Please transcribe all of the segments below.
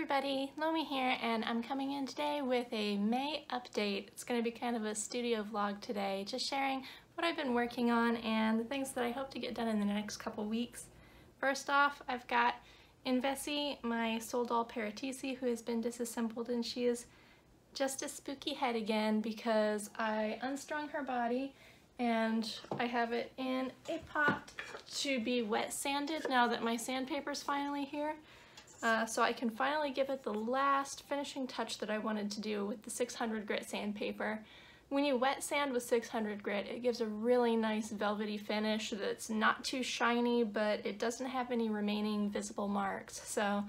everybody, Lomi here, and I'm coming in today with a May update. It's going to be kind of a studio vlog today, just sharing what I've been working on and the things that I hope to get done in the next couple weeks. First off, I've got Invesi, my soul doll Paratisi, who has been disassembled, and she is just a spooky head again because I unstrung her body and I have it in a pot to be wet sanded now that my sandpaper's finally here. So I can finally give it the last finishing touch that I wanted to do with the 600 grit sandpaper. When you wet sand with 600 grit, it gives a really nice velvety finish that's not too shiny, but it doesn't have any remaining visible marks. So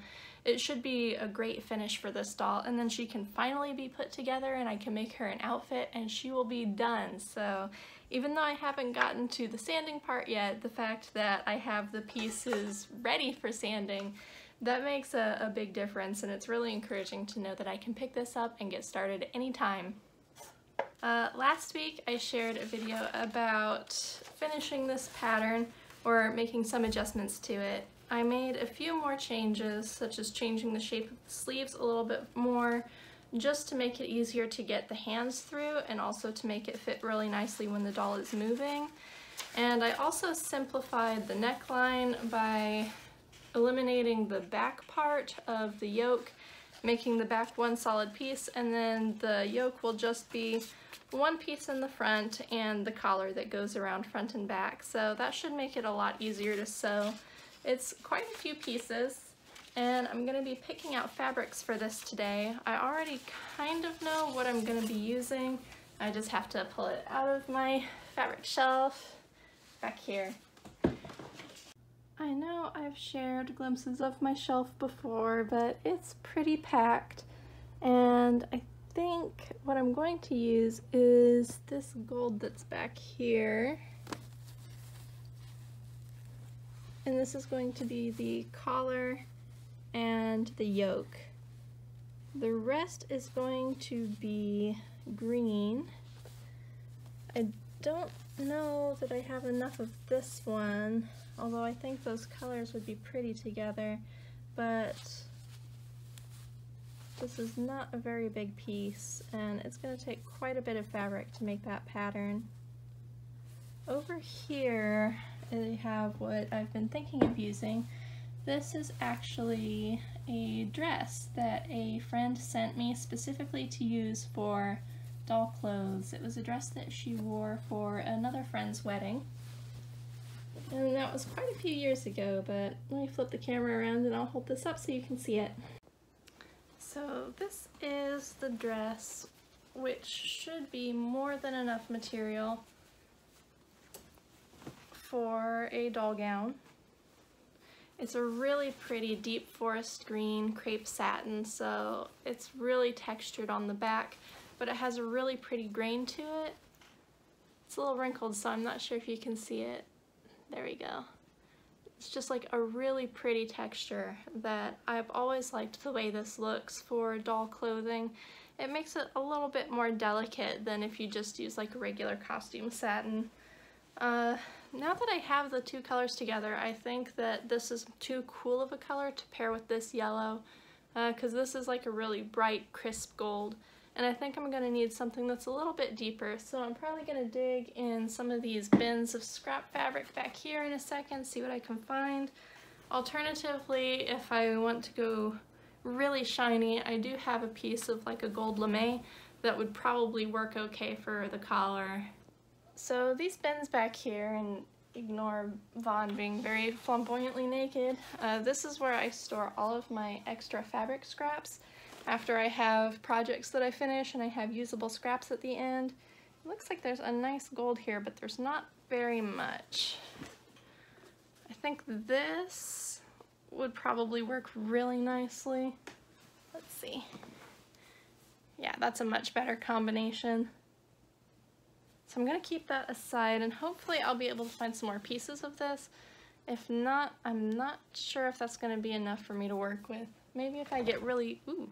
it should be a great finish for this doll, and then she can finally be put together and I can make her an outfit and she will be done. So even though I haven't gotten to the sanding part yet, the fact that I have the pieces ready for sanding, that makes a big difference, and it's really encouraging to know that I can pick this up and get started anytime. Last week I shared a video about finishing this pattern or making some adjustments to it. I made a few more changes, such as changing the shape of the sleeves a little bit more just to make it easier to get the hands through and also to make it fit really nicely when the doll is moving. And I also simplified the neckline by eliminating the back part of the yoke, making the back one solid piece, and then the yoke will just be one piece in the front and the collar that goes around front and back. So that should make it a lot easier to sew. It's quite a few pieces, and I'm going to be picking out fabrics for this today. I already kind of know what I'm going to be using. I just have to pull it out of my fabric shelf back here. I know I've shared glimpses of my shelf before, but it's pretty packed, and I think what I'm going to use is this gold that's back here, and this is going to be the collar and the yoke. The rest is going to be green. I don't know that I have enough of this one, although I think those colors would be pretty together, but this is not a very big piece, and it's going to take quite a bit of fabric to make that pattern. Over here I have what I've been thinking of using. This is actually a dress that a friend sent me specifically to use for doll clothes. It was a dress that she wore for another friend's wedding, and that was quite a few years ago, but let me flip the camera around and I'll hold this up so you can see it. So this is the dress, which should be more than enough material for a doll gown. It's a really pretty deep forest green crepe satin, so it's really textured on the back, but it has a really pretty grain to it. It's a little wrinkled, so I'm not sure if you can see it. There we go. It's just like a really pretty texture that I've always liked the way this looks for doll clothing. It makes it a little bit more delicate than if you just use like a regular costume satin. Now that I have the two colors together, I think that this is too cool of a color to pair with this yellow, because this is like a really bright, crisp gold. And I think I'm going to need something that's a little bit deeper, so I'm probably going to dig in some of these bins of scrap fabric back here in a second, see what I can find. Alternatively, if I want to go really shiny, I do have a piece of like a gold lame that would probably work okay for the collar. So these bins back here, and ignore Vahn being very flamboyantly naked, this is where I store all of my extra fabric scraps. After I have projects that I finish and I have usable scraps at the end. It looks like there's a nice gold here, but there's not very much. I think this would probably work really nicely. Let's see. Yeah, that's a much better combination. So I'm going to keep that aside, and hopefully I'll be able to find some more pieces of this. If not, I'm not sure if that's going to be enough for me to work with. Maybe if I get really, ooh.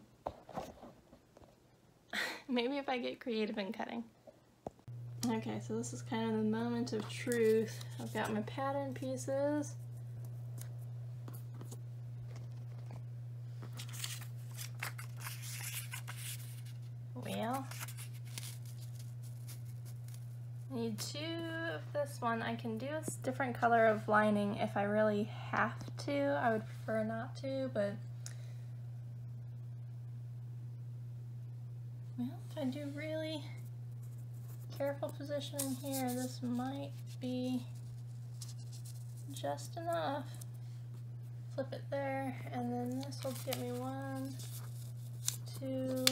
Maybe if I get creative in cutting. Okay, so this is kind of the moment of truth. I've got my pattern pieces. wheel. I need two of this one. I can do a different color of lining if I really have to. I would prefer not to, but well, if I do really careful positioning here, this might be just enough. Flip it there, and then this will give me 1, 2,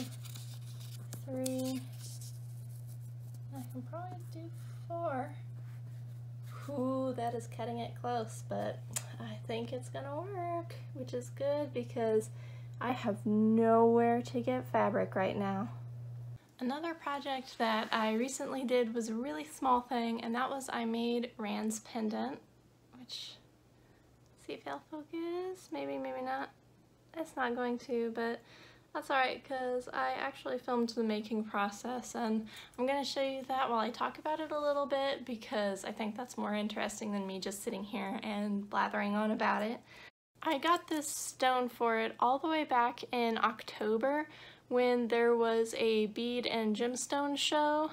3. I can probably do 4. Ooh, that is cutting it close, but I think it's gonna work, which is good because I have nowhere to get fabric right now. Another project that I recently did was a really small thing, and that was I made Rand's pendant, which, see if I'll focus, maybe, maybe not. It's not going to, but that's alright because I actually filmed the making process, and I'm going to show you that while I talk about it a little bit because I think that's more interesting than me just sitting here and blathering on about it. I got this stone for it all the way back in October when there was a bead and gemstone show.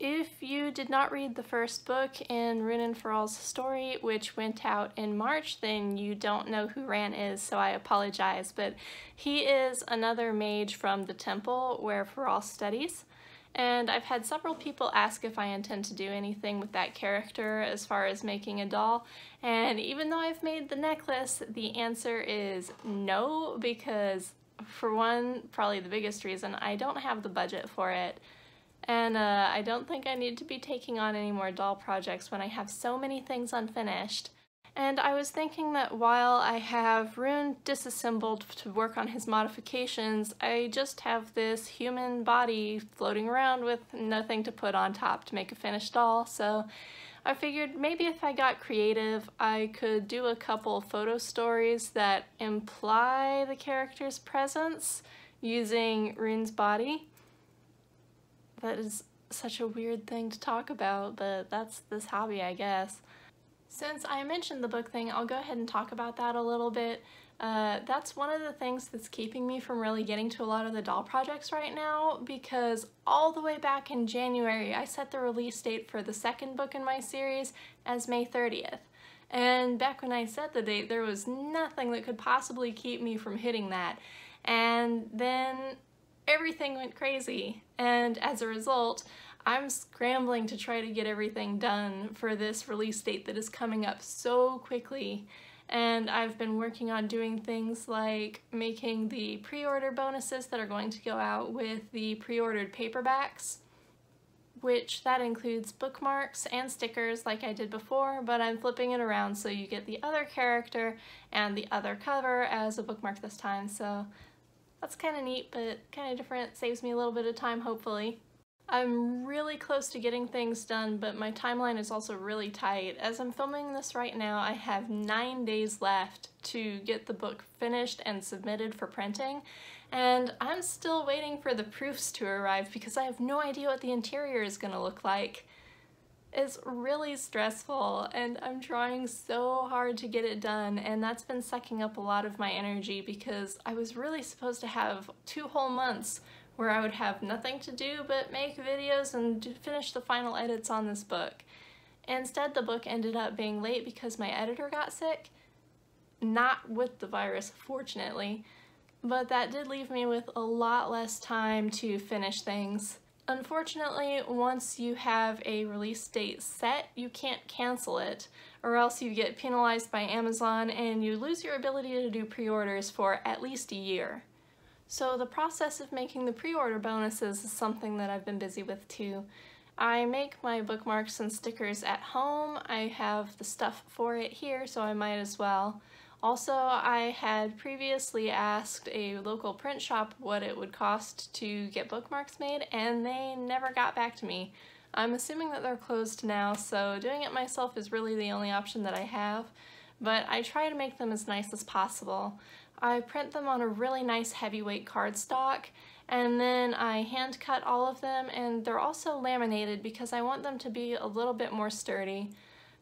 If you did not read the first book in Rune and For All's story, which went out in March, then you don't know who Rand is, so I apologize, but he is another mage from the temple where For All studies, and I've had several people ask if I intend to do anything with that character as far as making a doll, and even though I've made the necklace, the answer is no, because for one, probably the biggest reason, I don't have the budget for it. And I don't think I need to be taking on any more doll projects when I have so many things unfinished. And I was thinking that while I have Rune disassembled to work on his modifications, I just have this human body floating around with nothing to put on top to make a finished doll, so I figured maybe if I got creative, I could do a couple photo stories that imply the character's presence using Rune's body. That is such a weird thing to talk about, but that's this hobby, I guess. Since I mentioned the book thing, I'll go ahead and talk about that a little bit. That's one of the things that's keeping me from really getting to a lot of the doll projects right now, because all the way back in January, I set the release date for the second book in my series as May 30th. And back when I set the date, there was nothing that could possibly keep me from hitting that. And then everything went crazy, and as a result, I'm scrambling to try to get everything done for this release date that is coming up so quickly. And I've been working on doing things like making the pre-order bonuses that are going to go out with the pre-ordered paperbacks, which that includes bookmarks and stickers like I did before, but I'm flipping it around so you get the other character and the other cover as a bookmark this time, so that's kind of neat, but kind of different. Saves me a little bit of time, hopefully. I'm really close to getting things done, but my timeline is also really tight. As I'm filming this right now, I have 9 days left to get the book finished and submitted for printing, and I'm still waiting for the proofs to arrive because I have no idea what the interior is going to look like. It's really stressful, and I'm trying so hard to get it done, and that's been sucking up a lot of my energy because I was really supposed to have 2 whole months where I would have nothing to do but make videos and finish the final edits on this book. Instead, the book ended up being late because my editor got sick. Not with the virus, fortunately, but that did leave me with a lot less time to finish things. Unfortunately, once you have a release date set, you can't cancel it, or else you get penalized by Amazon and you lose your ability to do pre-orders for at least a year. So the process of making the pre-order bonuses is something that I've been busy with too. I make my bookmarks and stickers at home. I have the stuff for it here, so I might as well. Also, I had previously asked a local print shop what it would cost to get bookmarks made, and they never got back to me. I'm assuming that they're closed now, so doing it myself is really the only option that I have, but I try to make them as nice as possible. I print them on a really nice heavyweight cardstock, and then I hand cut all of them, and they're also laminated because I want them to be a little bit more sturdy.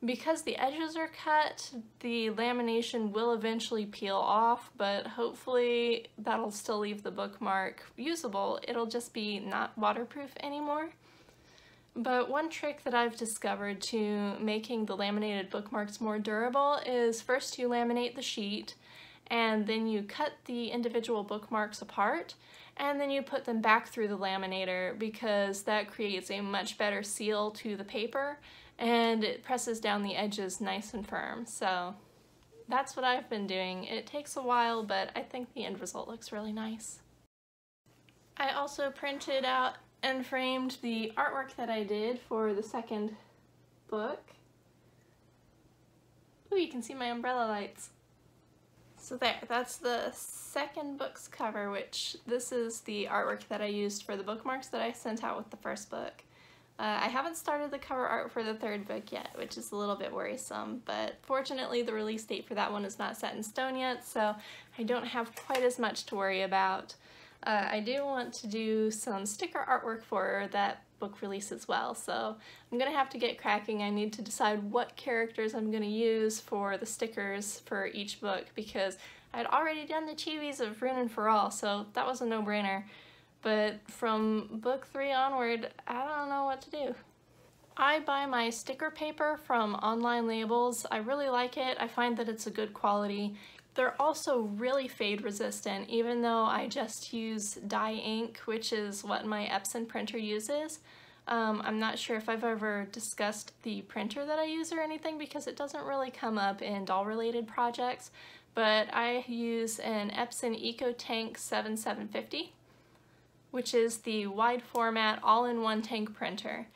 Because the edges are cut, the lamination will eventually peel off, but hopefully that'll still leave the bookmark usable. It'll just be not waterproof anymore. But one trick that I've discovered to making the laminated bookmarks more durable is first you laminate the sheet, and then you cut the individual bookmarks apart, and then you put them back through the laminator, because that creates a much better seal to the paper and it presses down the edges nice and firm. So that's what I've been doing. It takes a while, but I think the end result looks really nice. I also printed out and framed the artwork that I did for the second book. Ooh, you can see my umbrella lights. So there, that's the second book's cover, which this is the artwork that I used for the bookmarks that I sent out with the first book. I haven't started the cover art for the third book yet, which is a little bit worrisome, but fortunately the release date for that one is not set in stone yet, so I don't have quite as much to worry about. I do want to do some sticker artwork for that book release as well, so I'm going to have to get cracking. I need to decide what characters I'm going to use for the stickers for each book, because I'd already done the chibis of Rune and For All, so that was a no-brainer. But from book 3 onward, I don't know what to do. I buy my sticker paper from Online Labels. I really like it. I find that it's a good quality. They're also really fade resistant, even though I just use dye ink, which is what my Epson printer uses. I'm not sure if I've ever discussed the printer that I use or anything, because it doesn't really come up in doll related projects, but I use an Epson EcoTank 7750, which is the wide format all-in-one tank printer.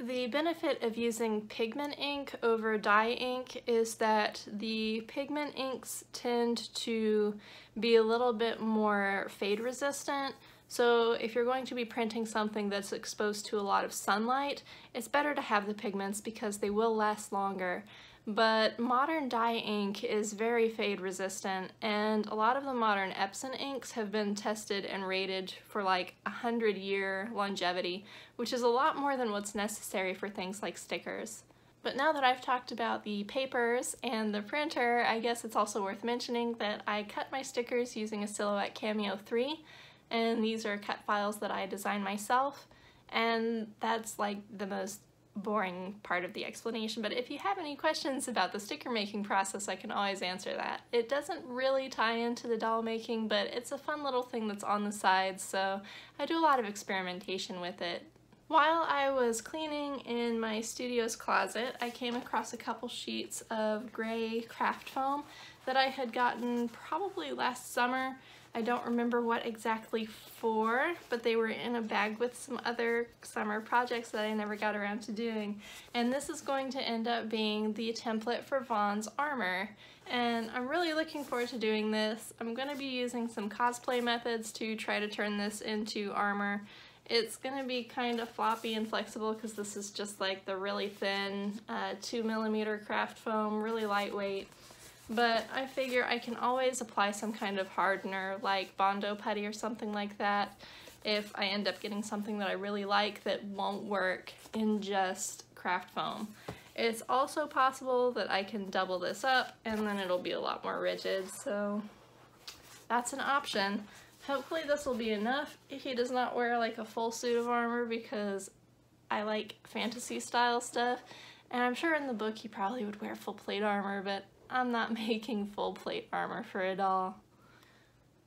The benefit of using pigment ink over dye ink is that the pigment inks tend to be a little bit more fade resistant, so if you're going to be printing something that's exposed to a lot of sunlight, it's better to have the pigments because they will last longer. But modern dye ink is very fade resistant, and a lot of the modern Epson inks have been tested and rated for like 100-year longevity, which is a lot more than what's necessary for things like stickers. But now that I've talked about the papers and the printer, I guess it's also worth mentioning that I cut my stickers using a Silhouette Cameo 3, and these are cut files that I designed myself, and that's like the most boring part of the explanation, but if you have any questions about the sticker making process, I can always answer that. It doesn't really tie into the doll making, but it's a fun little thing that's on the side, so I do a lot of experimentation with it. While I was cleaning in my studio's closet, I came across a couple sheets of gray craft foam that I had gotten probably last summer. I don't remember what exactly for, but they were in a bag with some other summer projects that I never got around to doing. And this is going to end up being the template for Vahn's armor. And I'm really looking forward to doing this. I'm going to be using some cosplay methods to try to turn this into armor. It's going to be kind of floppy and flexible because this is just like the really thin 2mm craft foam, really lightweight. But I figure I can always apply some kind of hardener like Bondo putty or something like that if I end up getting something that I really like that won't work in just craft foam. It's also possible that I can double this up and then it'll be a lot more rigid, so that's an option. Hopefully this will be enough if he does not wear like a full suit of armor, because I like fantasy style stuff, and I'm sure in the book he probably would wear full plate armor, but I'm not making full plate armor for it all.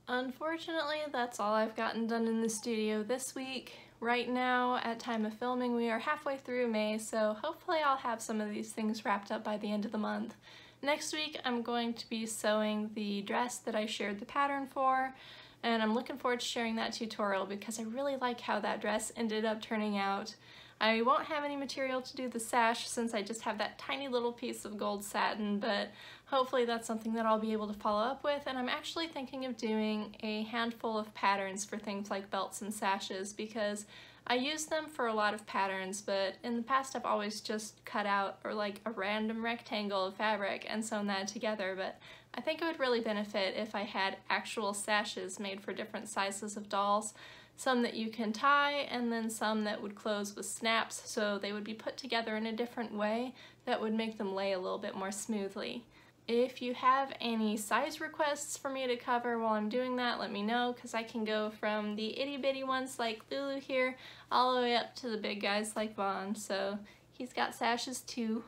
Unfortunately, that's all I've gotten done in the studio this week. Right now, at time of filming, we are halfway through May, so hopefully I'll have some of these things wrapped up by the end of the month. Next week, I'm going to be sewing the dress that I shared the pattern for, and I'm looking forward to sharing that tutorial because I really like how that dress ended up turning out. I won't have any material to do the sash since I just have that tiny little piece of gold satin, but hopefully that's something that I'll be able to follow up with, and I'm actually thinking of doing a handful of patterns for things like belts and sashes because I use them for a lot of patterns, but in the past I've always just cut out or like a random rectangle of fabric and sewn that together, but I think it would really benefit if I had actual sashes made for different sizes of dolls, some that you can tie and then some that would close with snaps, so they would be put together in a different way that would make them lay a little bit more smoothly. If you have any size requests for me to cover while I'm doing that, let me know, because I can go from the itty bitty ones like Lulu here all the way up to the big guys like Vahn. So he's got sashes too.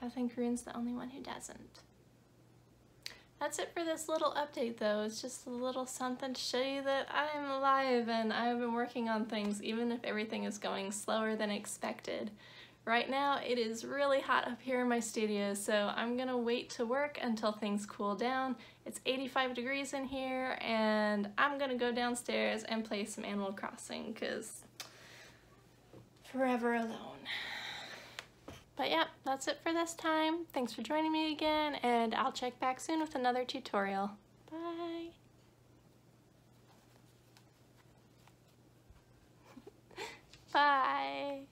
I think Rune's the only one who doesn't. That's it for this little update though. It's just a little something to show you that I am alive and I've been working on things even if everything is going slower than expected. Right now it is really hot up here in my studio, so I'm gonna wait to work until things cool down. It's 85 degrees in here and I'm gonna go downstairs and play some Animal Crossing because forever alone. But yeah, that's it for this time. Thanks for joining me again and I'll check back soon with another tutorial. Bye! Bye!